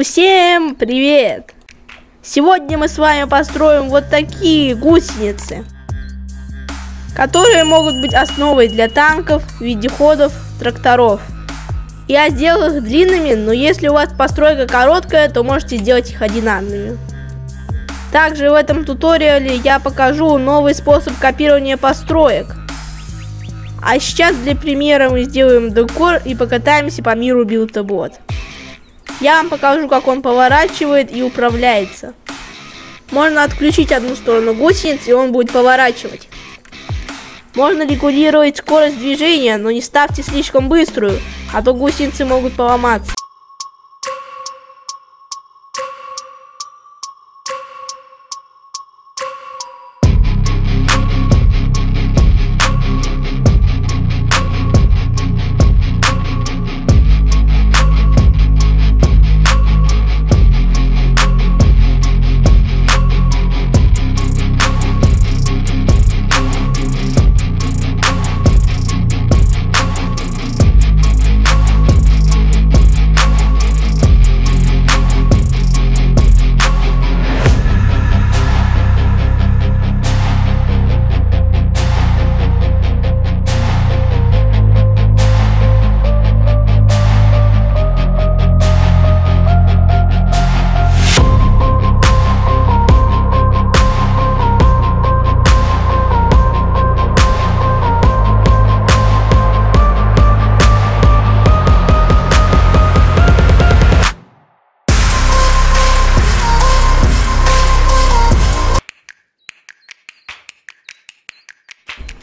Всем привет! Сегодня мы с вами построим вот такие гусеницы, которые могут быть основой для танков, вездеходов, тракторов. Я сделал их длинными, но если у вас постройка короткая, то можете сделать их одинарными. Также в этом туториале я покажу новый способ копирования построек. А сейчас для примера мы сделаем декор и покатаемся по миру Build a Boat. Я вам покажу, как он поворачивает и управляется. Можно отключить одну сторону гусениц, и он будет поворачивать. Можно регулировать скорость движения, но не ставьте слишком быструю, а то гусеницы могут поломаться.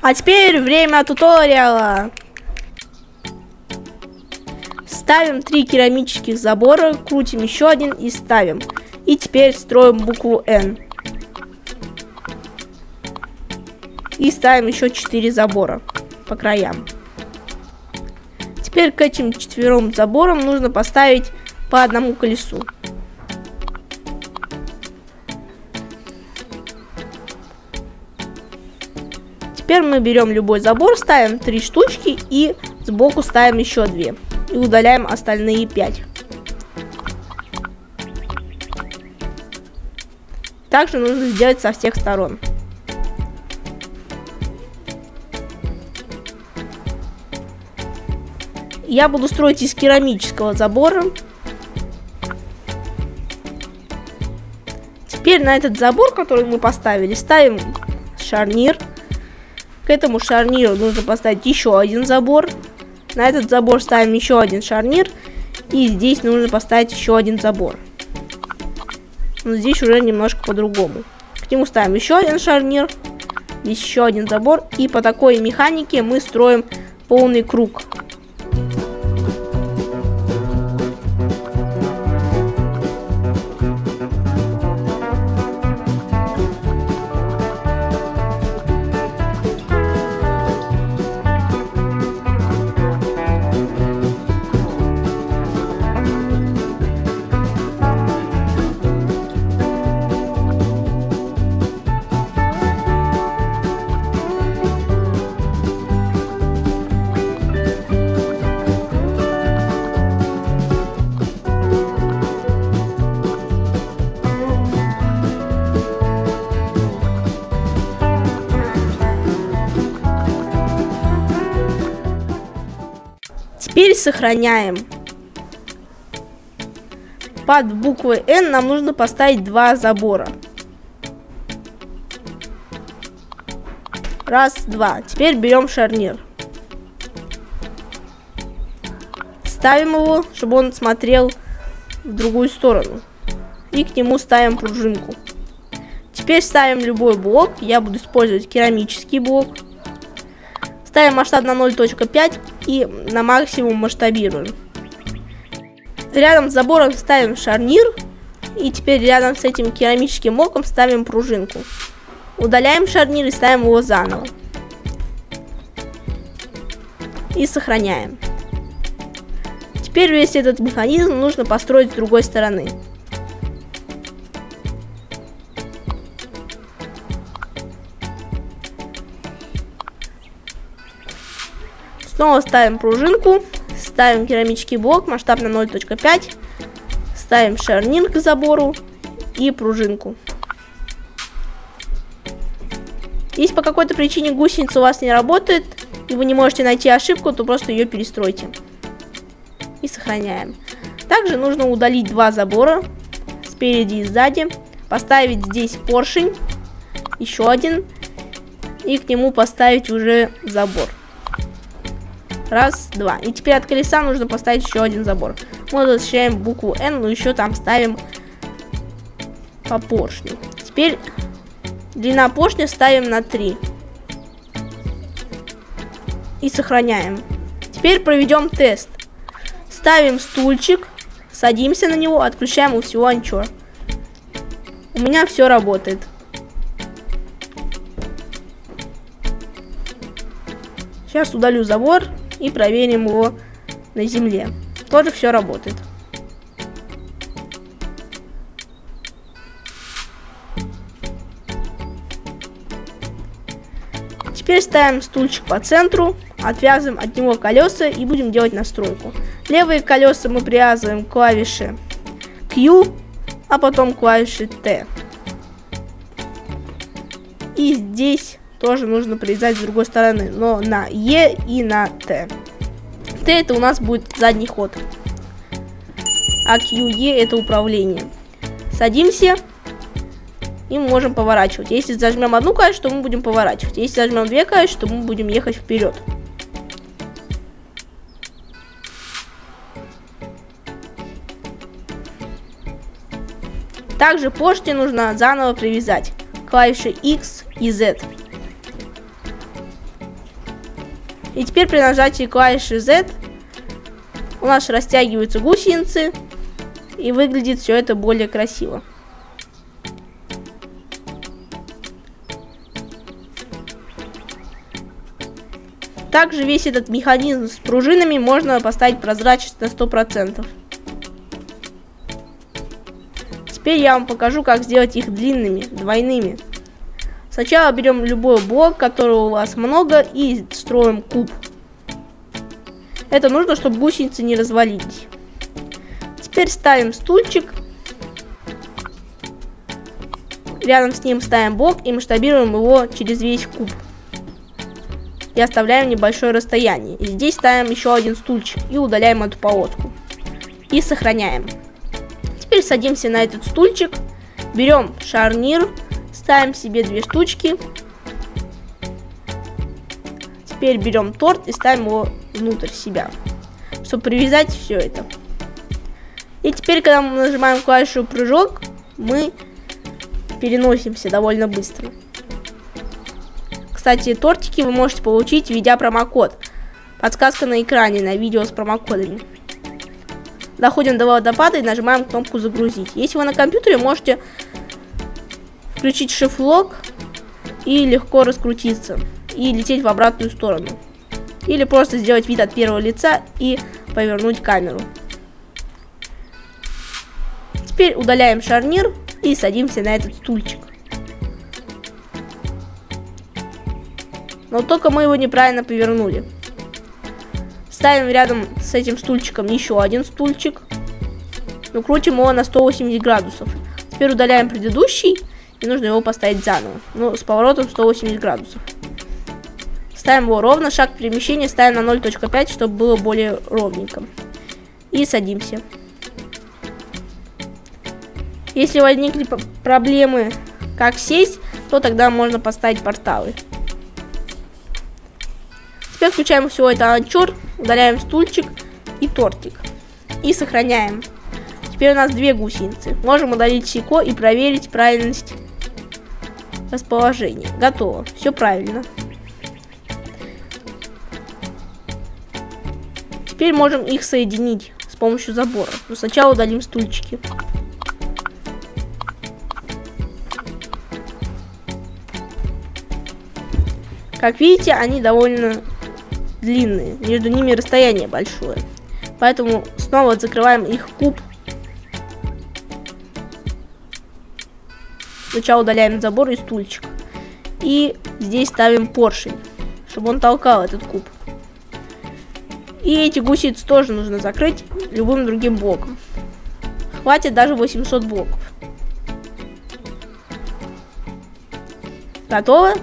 А теперь время туториала. Ставим 3 керамических забора, крутим еще один и ставим. И теперь строим букву N. И ставим еще 4 забора по краям. Теперь к этим 4 заборам нужно поставить по одному колесу. Теперь мы берем любой забор, ставим 3 штучки и сбоку ставим еще 2. И удаляем остальные 5. Также нужно сделать со всех сторон. Я буду строить из керамического забора. Теперь на этот забор, который мы поставили, ставим шарнир. К этому шарниру нужно поставить еще один забор. На этот забор ставим еще один шарнир. И здесь нужно поставить еще один забор. Но здесь уже немножко по-другому. К нему ставим еще один шарнир. Здесь еще один забор. И по такой механике мы строим полный круг. Теперь сохраняем. Под буквой N нам нужно поставить 2 забора. Раз, два. Теперь берем шарнир. Ставим его, чтобы он смотрел в другую сторону. И к нему ставим пружинку. Теперь ставим любой блок. Я буду использовать керамический блок. Ставим масштаб на 0.5 и на максимум масштабируем. Рядом с забором ставим шарнир. И теперь рядом с этим керамическим блоком ставим пружинку. Удаляем шарнир и ставим его заново. И сохраняем. Теперь весь этот механизм нужно построить с другой стороны. Снова ставим пружинку, ставим керамический блок, масштаб на 0.5, Ставим шарнир к забору и пружинку. Если по какой-то причине гусеница у вас не работает, и вы не можете найти ошибку, то просто ее перестройте. И сохраняем. Также нужно удалить два забора, спереди и сзади. Поставить здесь поршень, еще один, и к нему поставить уже забор. Раз, два. И теперь от колеса нужно поставить еще один забор. Мы возвращаем букву N, но еще там ставим по поршню. Теперь длина поршня ставим на 3. И сохраняем. Теперь проведем тест. Ставим стульчик, садимся на него, отключаем у всего анчор. У меня все работает. Сейчас удалю забор и проверим его на земле. Тоже все работает. Теперь ставим стульчик по центру, отвязываем от него колеса и будем делать настройку. Левые колеса мы привязываем к клавише Q, а потом к клавише T. И здесь тоже нужно привязать с другой стороны, но на E и на T. T это у нас будет задний ход, а QE это управление. Садимся и мы можем поворачивать. Если зажмем одну клавишу, то мы будем поворачивать. Если зажмем две клавиши, то мы будем ехать вперед. Также поршни нужно заново привязать. Клавиши X и Z. И теперь при нажатии клавиши Z у нас растягиваются гусеницы, и выглядит все это более красиво. Также весь этот механизм с пружинами можно поставить прозрачность на 100%. Теперь я вам покажу, как сделать их длинными, двойными. Сначала берем любой блок, которого у вас много, и строим куб. Это нужно, чтобы гусеницы не развалились. Теперь ставим стульчик. Рядом с ним ставим блок и масштабируем его через весь куб. И оставляем небольшое расстояние. И здесь ставим еще один стульчик и удаляем эту полоску. И сохраняем. Теперь садимся на этот стульчик, берем шарнир, ставим себе две штучки. Теперь берем торт и ставим его внутрь себя, чтобы привязать все это. И теперь, когда мы нажимаем клавишу прыжок, мы переносимся довольно быстро. Кстати, тортики вы можете получить, введя промокод. Подсказка на экране на видео с промокодами. Доходим до водопада и нажимаем кнопку «Загрузить». Если вы на компьютере, можете включить shift-лог и легко раскрутиться и лететь в обратную сторону, или просто сделать вид от первого лица и повернуть камеру. Теперь удаляем шарнир и садимся на этот стульчик, но только мы его неправильно повернули. Ставим рядом с этим стульчиком еще один стульчик, но крутим его на 180 градусов. Теперь удаляем предыдущий. И нужно его поставить заново, но с поворотом 180 градусов. Ставим его ровно, шаг перемещения ставим на 0.5, чтобы было более ровненько. И садимся. Если возникли проблемы, как сесть, то тогда можно поставить порталы. Теперь включаем все это анчор, удаляем стульчик и тортик. И сохраняем. Теперь у нас две гусеницы. Можем удалить сико и проверить правильность расположение. Готово. Все правильно. Теперь можем их соединить с помощью забора. Но сначала удалим стульчики. Как видите, они довольно длинные. Между ними расстояние большое. Поэтому снова закрываем их куб. Сначала удаляем забор и стульчик. И здесь ставим поршень, чтобы он толкал этот куб. И эти гусеницы тоже нужно закрыть любым другим блоком. хватит даже 800 блоков. Готово.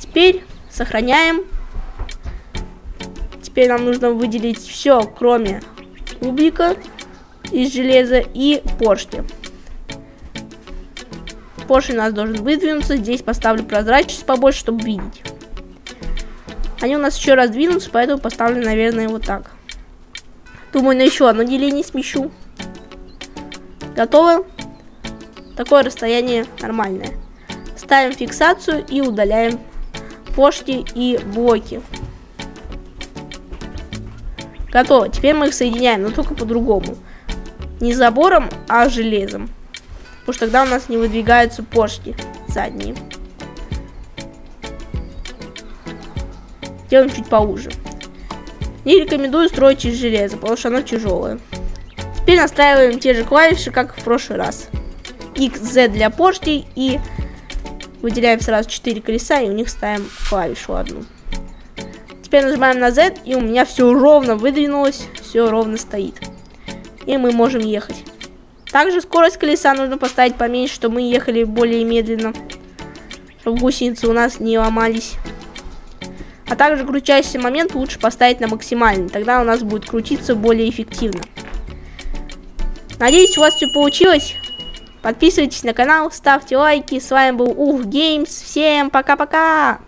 Теперь сохраняем. Теперь нам нужно выделить все, кроме кубика из железа и поршня. Поршень у нас должен выдвинуться. Здесь поставлю прозрачность побольше, чтобы видеть. Они у нас еще раздвинутся, поэтому поставлю, наверное, вот так. Думаю, на еще одно деление смещу. Готово. Такое расстояние нормальное. Ставим фиксацию и удаляем поршни и блоки. Готово. Теперь мы их соединяем, но только по-другому. Не забором, а железом. Потому что тогда у нас не выдвигаются поршни задние. Делаем чуть поуже. Не рекомендую строить из железа, потому что оно тяжелое. Теперь настраиваем те же клавиши, как в прошлый раз. XZ для поршней и выделяем сразу 4 колеса и у них ставим клавишу одну. Теперь нажимаем на Z и у меня все ровно выдвинулось, все ровно стоит. И мы можем ехать. Также скорость колеса нужно поставить поменьше, чтобы мы ехали более медленно, чтобы гусеницы у нас не ломались. А также крутящийся момент лучше поставить на максимальный, тогда у нас будет крутиться более эффективно. Надеюсь, у вас все получилось. Подписывайтесь на канал, ставьте лайки. С вами был UHGames. Всем пока-пока!